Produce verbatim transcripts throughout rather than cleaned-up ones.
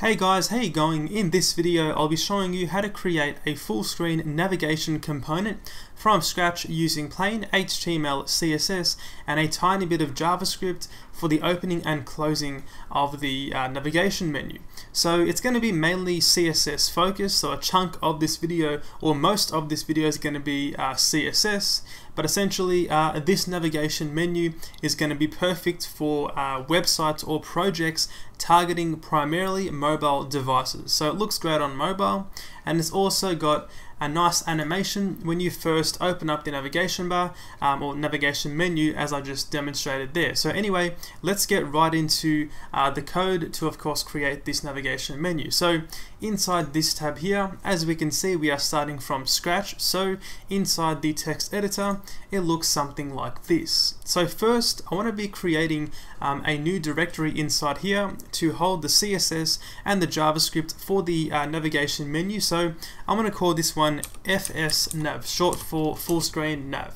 Hey guys, how you going? In this video I'll be showing you how to create a full screen navigation component from scratch using plain H T M L, C S S and a tiny bit of JavaScript for the opening and closing of the uh, navigation menu. So it's going to be mainly C S S focused, so a chunk of this video or most of this video is going to be uh, C S S, but essentially uh, this navigation menu is going to be perfect for uh, websites or projects targeting primarily mobile devices. So it looks great on mobile, and it's also got a nice animation when you first open up the navigation bar um, or navigation menu, as I just demonstrated there. So anyway, let's get right into uh, the code to of course create this navigation menu. So inside this tab here, as we can see, we are starting from scratch. So inside the text editor, it looks something like this. So first I want to be creating um, a new directory inside here to hold the C S S and the JavaScript for the uh, navigation menu. So I'm going to call this one F S Nav, short for full screen nav.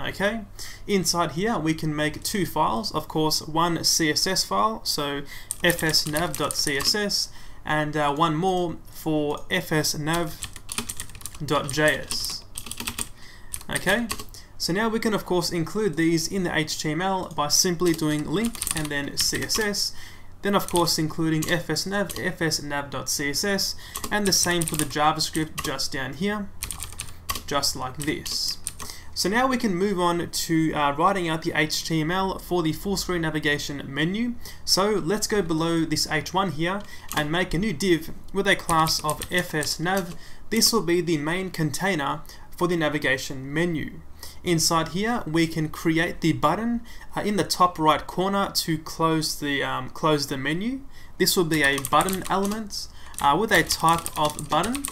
Okay, inside here we can make two files, of course one C S S file, so F S Nav dot C S S, and uh, one more for F S Nav dot J S. Okay, so now we can of course include these in the H T M L by simply doing link and then C S S. Then of course including fsnav, F S Nav dot C S S, and the same for the JavaScript just down here, just like this. So now we can move on to uh, writing out the H T M L for the full screen navigation menu. So let's go below this H one here and make a new div with a class of F S Nav. This will be the main container for the navigation menu. Inside here we can create the button uh, in the top right corner to close the um, close the menu. This will be a button element uh, with a type of button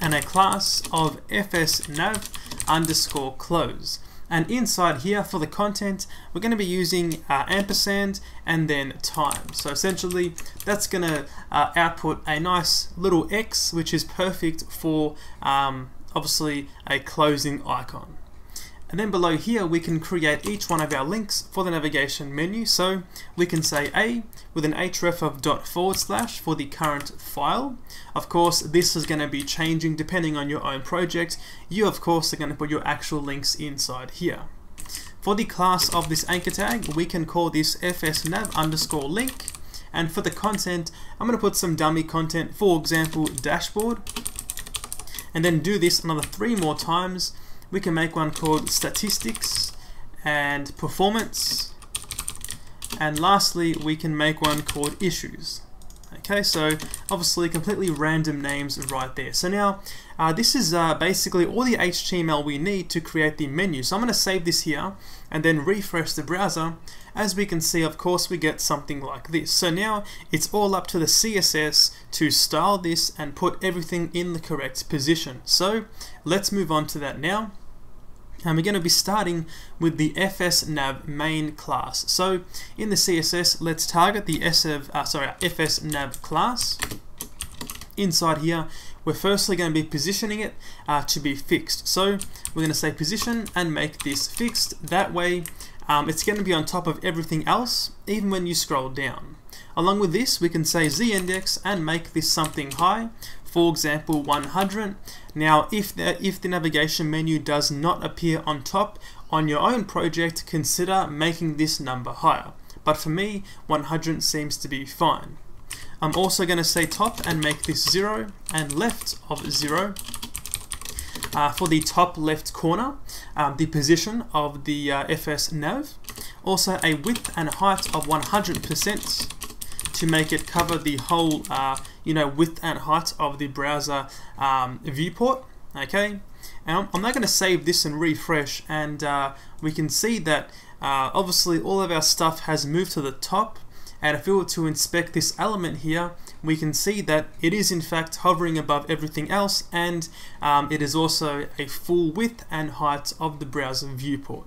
and a class of F S Nav underscore close. And inside here for the content, we're going to be using uh, ampersand and then time. So essentially that's going to uh, output a nice little X, which is perfect for um, obviously a closing icon. And then below here we can create each one of our links for the navigation menu. So we can say a with an href of dot forward slash for the current file. Of course this is going to be changing depending on your own project. You of course are going to put your actual links inside here. For the class of this anchor tag, we can call this fsnav underscore link, and for the content I'm going to put some dummy content, for example dashboard, and then do this another three more times. We can make one called statistics and performance, and lastly we can make one called issues. Okay, so obviously completely random names right there. So now uh, this is uh, basically all the H T M L we need to create the menu. So I'm going to save this here and then refresh the browser. As we can see, of course we get something like this. So now it's all up to the C S S to style this and put everything in the correct position. So let's move on to that now. And we're going to be starting with the F S Nav main class. So in the C S S, let's target the S of, uh, sorry, F S Nav class. Inside here, we're firstly going to be positioning it uh, to be fixed. So we're going to say position and make this fixed. That way, um, it's going to be on top of everything else, even when you scroll down. Along with this, we can say z-index and make this something high. For example, one hundred. Now, if the, if the navigation menu does not appear on top on your own project, consider making this number higher. But for me, one hundred seems to be fine. I'm also going to say top and make this zero and left of zero. Uh, for the top left corner, um, the position of the uh, F S Nav. Also a width and height of one hundred percent. To make it cover the whole, uh, you know, width and height of the browser um, viewport. Okay, and I'm not going to save this and refresh, and uh, we can see that uh, obviously all of our stuff has moved to the top. And if we were to inspect this element here, we can see that it is in fact hovering above everything else, and um, it is also a full width and height of the browser viewport.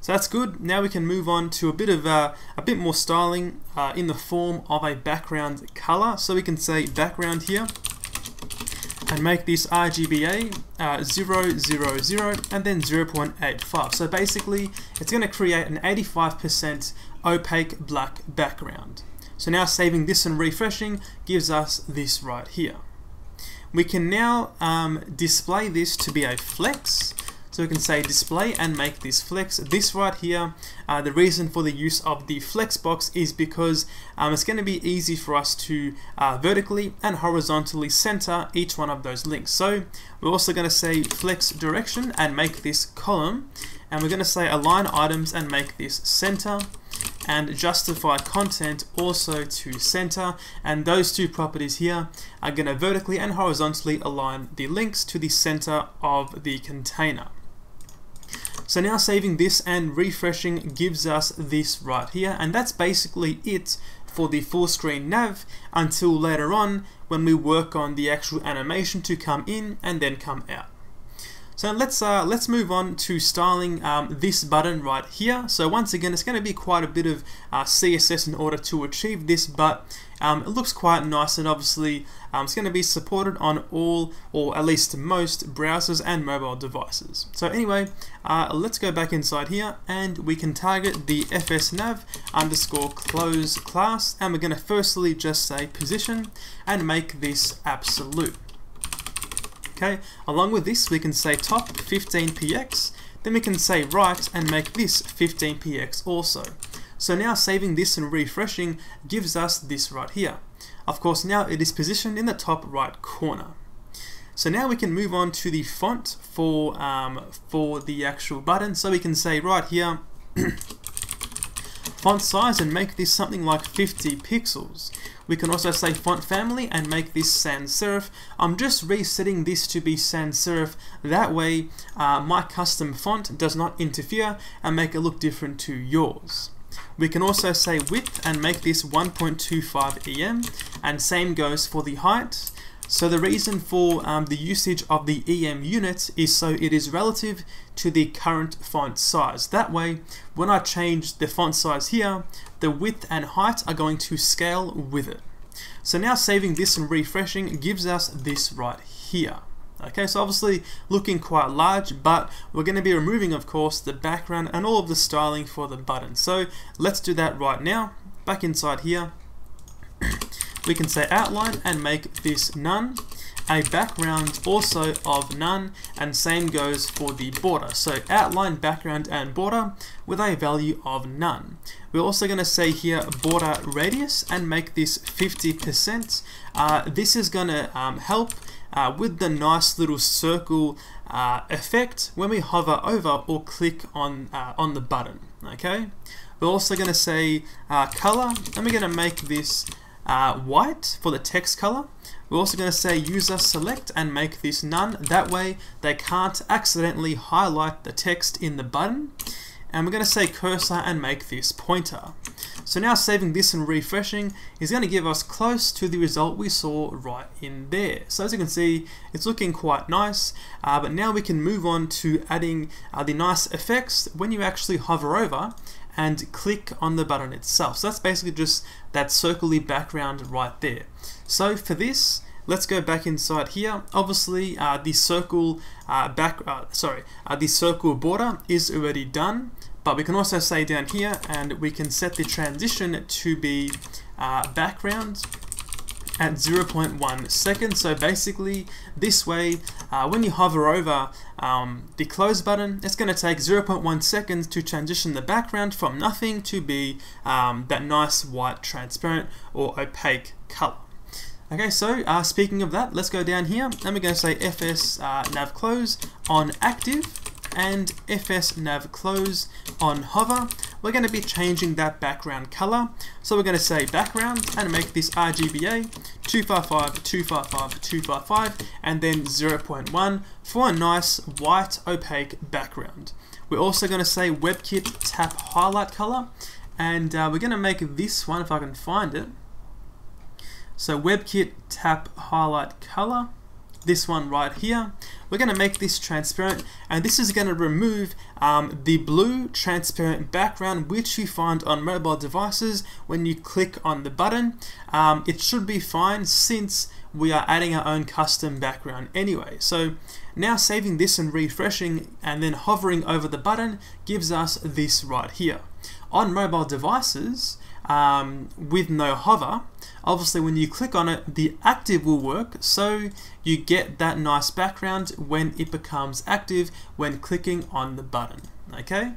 So that's good. Now we can move on to a bit of uh, a bit more styling uh, in the form of a background color. So we can say background here and make this R G B A uh, zero zero zero and then zero point eight five. So basically it's going to create an eighty-five percent opaque black background. So now saving this and refreshing gives us this right here. We can now um, display this to be a flex. So we can say display and make this flex. This right here, uh, the reason for the use of the flex box is because um, it's going to be easy for us to uh, vertically and horizontally center each one of those links. So we're also going to say flex direction and make this column. And we're going to say align items and make this center. And justify content also to center, and those two properties here are going to vertically and horizontally align the links to the center of the container. So now saving this and refreshing gives us this right here, and that's basically it for the full screen nav until later on when we work on the actual animation to come in and then come out. So let's uh, let's move on to styling um, this button right here. So once again, it's going to be quite a bit of uh, C S S in order to achieve this, but um, it looks quite nice, and obviously um, it's going to be supported on all, or at least most, browsers and mobile devices. So anyway, uh, let's go back inside here, and we can target the fsnav underscore close class, and we're going to firstly just say position and make this absolute. Okay, along with this we can say top fifteen P X, then we can say right and make this fifteen P X also. So now saving this and refreshing gives us this right here. Of course, now it is positioned in the top right corner. So now we can move on to the font for, um, for the actual button. So we can say right here font size and make this something like fifty pixels. We can also say font family and make this sans serif. I'm just resetting this to be sans serif. That way uh, my custom font does not interfere and make it look different to yours. We can also say width and make this one point two five E M, and same goes for the height. So the reason for um, the usage of the E M unit is so it is relative to the current font size. That way, when I change the font size here, the width and height are going to scale with it. So now saving this and refreshing gives us this right here. Okay, so obviously looking quite large, but we're going to be removing, of course, the background and all of the styling for the button. So let's do that right now. Back inside here. We can say outline and make this none, a background also of none, and same goes for the border. So outline, background and border with a value of none. We're also going to say here border radius and make this fifty percent. Uh, this is going to um, help uh, with the nice little circle uh, effect when we hover over or click on, uh, on the button. Okay. We're also going to say uh, color, and we're going to make this Uh, white for the text color. We're also going to say user select and make this none. That way they can't accidentally highlight the text in the button. And we're going to say cursor and make this pointer. So now saving this and refreshing is going to give us close to the result we saw right in there. So as you can see, it's looking quite nice, uh, but now we can move on to adding uh, the nice effects when you actually hover over and click on the button itself. So that's basically just that circly background right there. So for this, let's go back inside here. Obviously, uh, the circle uh, back, uh, sorry, uh, the circle border is already done, but we can also say down here, and we can set the transition to be uh, background at zero point one seconds. So basically this way, uh, when you hover over um, the close button, it's going to take zero point one seconds to transition the background from nothing to be um, that nice white transparent or opaque color. Okay, so uh, speaking of that, let's go down here and we're going to say fs uh, nav close on active and fs nav close on hover. We're going to be changing that background color, so we're going to say background and make this R G B A two fifty-five, two fifty-five, two fifty-five, and then zero point one for a nice white opaque background. We're also going to say WebKit tap highlight color, and uh, we're going to make this one, if I can find it, so WebKit tap highlight color, this one right here. We're going to make this transparent, and this is going to remove um, the blue transparent background which you find on mobile devices when you click on the button. Um, it should be fine since we are adding our own custom background anyway. So now saving this and refreshing and then hovering over the button gives us this right here. On mobile devices, um, with no hover, obviously when you click on it, the active will work, so you get that nice background when it becomes active when clicking on the button. Okay,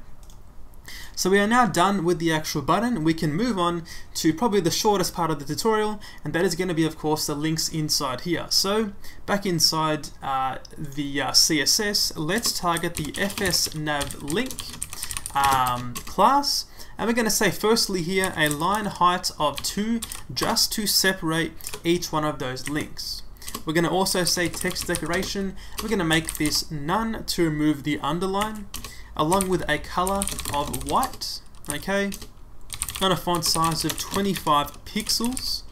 so we are now done with the actual button. We can move on to probably the shortest part of the tutorial, and that is going to be, of course, the links inside here. So back inside uh, the uh, C S S, let's target the F S Nav link um, class, and we're going to say firstly here a line height of two, just to separate each one of those links. We're going to also say text decoration. We're going to make this none to remove the underline, along with a color of white, okay, and a font size of twenty-five pixels,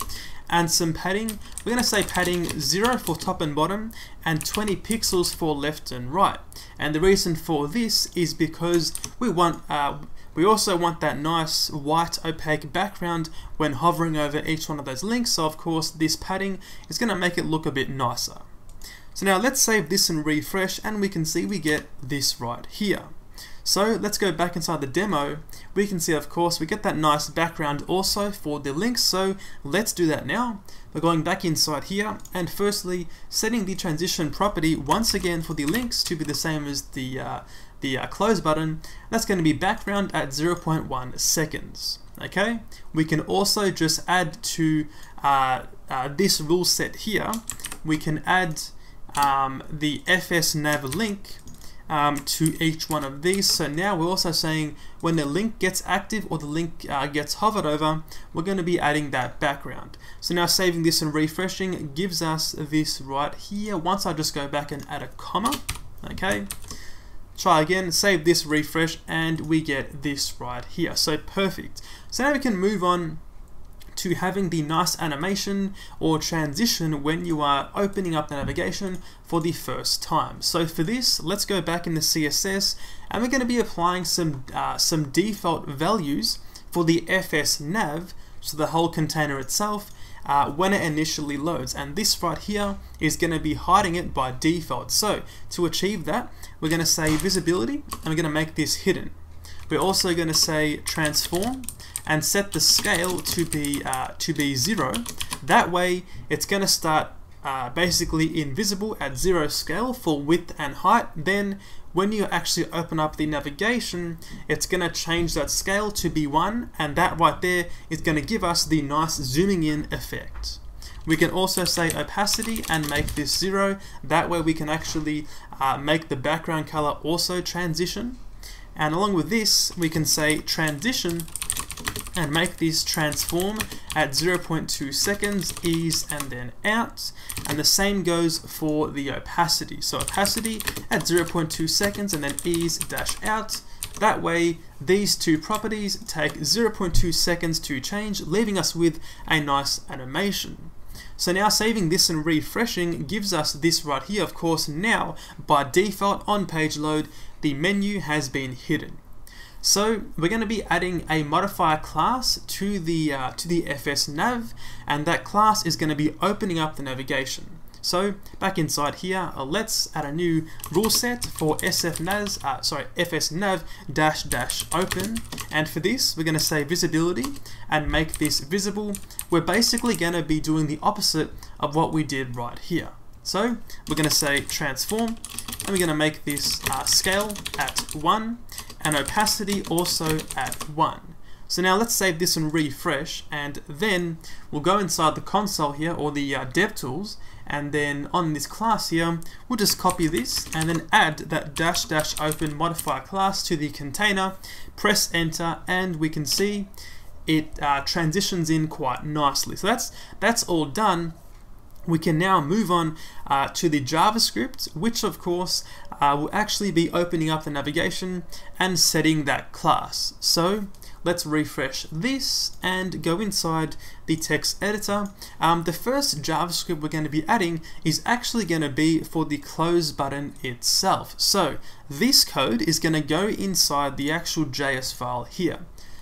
and some padding. We're going to say padding zero for top and bottom, and twenty pixels for left and right. And the reason for this is because we want, uh, we also want that nice white opaque background when hovering over each one of those links. So of course, this padding is going to make it look a bit nicer. So now let's save this and refresh, and we can see we get this right here. So let's go back inside the demo. We can see, of course, we get that nice background also for the links, so let's do that now. We're going back inside here, and firstly setting the transition property once again for the links to be the same as the, uh, the uh, close button. That's going to be background at zero point one seconds. Okay, we can also just add to uh, uh, this rule set here, we can add um, the F S Nav link Um, to each one of these. So now we're also saying when the link gets active or the link uh, gets hovered over, we're going to be adding that background. So now saving this and refreshing gives us this right here. Once I just go back and add a comma, okay, try again, save this, refresh, and we get this right here. So perfect. So now we can move on to having the nice animation or transition when you are opening up the navigation for the first time. So for this, let's go back in the C S S, and we're going to be applying some uh, some default values for the F S Nav, so the whole container itself, uh, when it initially loads. And this right here is going to be hiding it by default. So to achieve that, we're going to say visibility, and we're going to make this hidden. We're also going to say transform, and set the scale to be uh, to be zero. That way, it's going to start uh, basically invisible at zero scale for width and height. Then, when you actually open up the navigation, it's going to change that scale to be one, and that right there is going to give us the nice zooming in effect. We can also say opacity and make this zero. That way, we can actually uh, make the background color also transition. And along with this, we can say transition, and make this transform at zero point two seconds, ease, and then out. And the same goes for the opacity. So opacity at zero point two seconds, and then ease, dash, out. That way, these two properties take zero point two seconds to change, leaving us with a nice animation. So now saving this and refreshing gives us this right here. Of course, now by default on page load, the menu has been hidden. So we're going to be adding a modifier class to the uh, to the F S Nav, and that class is going to be opening up the navigation. So back inside here, uh, let's add a new rule set for S F Nav, uh, sorry F S Nav dash dash open. And for this, we're going to say visibility and make this visible. We're basically going to be doing the opposite of what we did right here. So we're going to say transform, and we're going to make this uh, scale at one. And opacity also at one. So now let's save this and refresh, and then we'll go inside the console here, or the uh, dev tools, and then on this class here, we'll just copy this and then add that dash dash open modifier class to the container, press enter, and we can see it uh, transitions in quite nicely. So that's, that's all done. We can now move on uh, to the JavaScript, which of course uh, will actually be opening up the navigation and setting that class. So let's refresh this and go inside the text editor. Um, the first JavaScript we're going to be adding is actually going to be for the close button itself. So this code is going to go inside the actual J S file here.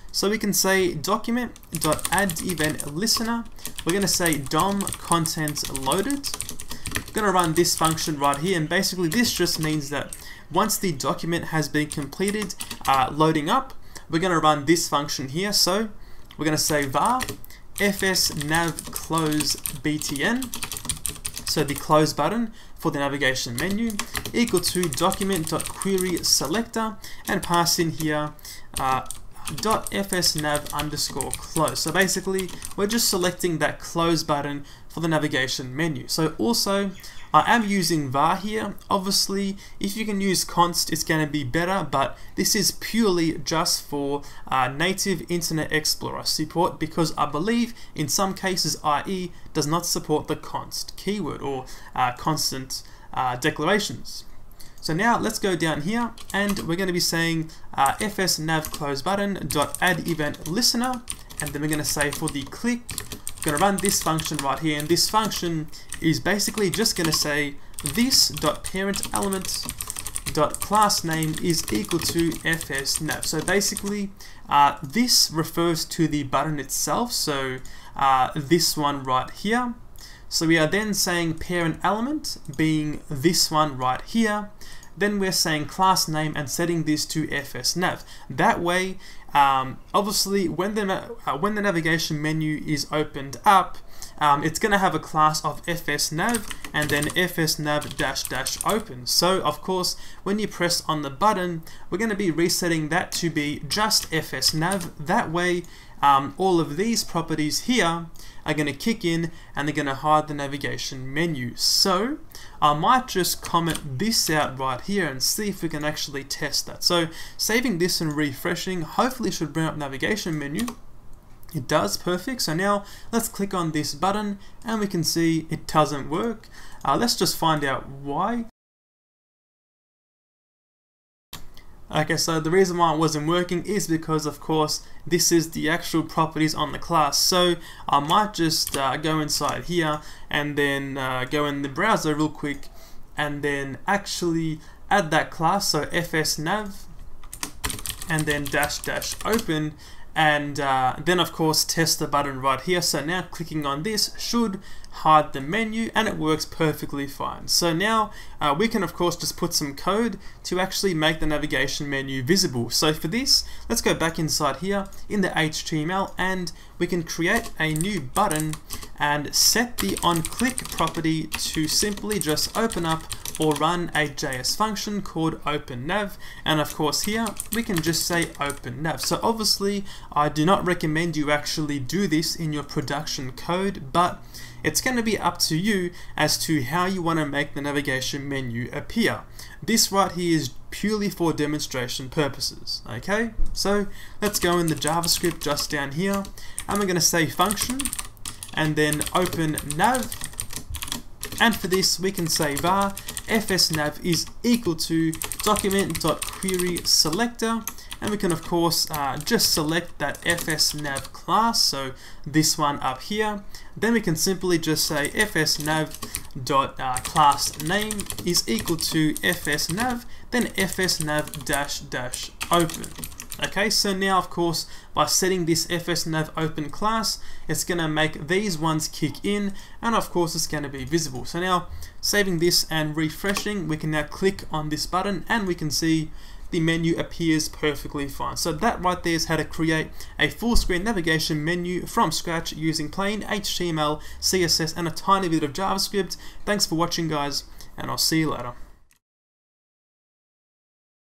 So we can say document.addEventListener, we're going to say D O M content loaded. We're going to run this function right here, and basically this just means that once the document has been completed uh, loading up, we're going to run this function here. So We're going to say var fs nav close btn, so the close button for the navigation menu, equal to document.query selector, and pass in here uh, dot fsnav underscore close. So basically we're just selecting that close button for the navigation menu. So also I am using var here. Obviously if you can use const it's going to be better, but this is purely just for uh, native Internet Explorer support, because I believe in some cases I E does not support the const keyword or uh, constant uh, declarations. So now let's go down here and we're going to be saying uh, fsnav close button dot add event listener, and then we're going to say for the click, we're going to run this function right here, and this function is basically just going to say this dot parent element dot class name is equal to fsnav. So basically uh, this refers to the button itself, so uh, this one right here. So we are then saying parent element being this one right here. Then we're saying class name and setting this to fsnav. That way, um, obviously, when the uh, when the navigation menu is opened up, um, it's going to have a class of fsnav and then fsnav dash dash open. So of course, when you press on the button, we're going to be resetting that to be just fsnav. That way, um, all of these properties here are going to kick in and they're going to hide the navigation menu. So I might just comment this out right here and see if we can actually test that. So saving this and refreshing hopefully should bring up navigation menu. It does, perfect. So now let's click on this button and we can see it doesn't work. Uh, let's just find out why. Okay, so the reason why it wasn't working is because, of course, this is the actual properties on the class. So I might just uh, go inside here and then uh, go in the browser real quick and then actually add that class, so fsnav and then dash dash open, and uh, then of course test the button right here. So now clicking on this should hide the menu and it works perfectly fine. So now uh, we can of course just put some code to actually make the navigation menu visible. So for this, let's go back inside here in the H T M L and we can create a new button and set the on-click property to simply just open up or run a J S function called openNav, and of course here we can just say openNav. So obviously I do not recommend you actually do this in your production code, but it's going to be up to you as to how you want to make the navigation menu appear. This right here is purely for demonstration purposes. Okay, so let's go in the JavaScript just down here and we're going to say function and then open nav, and for this we can say var fsnav is equal to document.query selector, and we can of course uh, just select that fsnav class, so this one up here. Then we can simply just say fsnav dot uh, class name is equal to fsnav, then fsnav dash dash open. Okay, so now of course by setting this fsnav open class, it's going to make these ones kick in and of course it's going to be visible. So now saving this and refreshing, we can now click on this button and we can see the menu appears perfectly fine. So that right there is how to create a full screen navigation menu from scratch using plain H T M L, C S S and a tiny bit of JavaScript. Thanks for watching guys, and I'll see you later.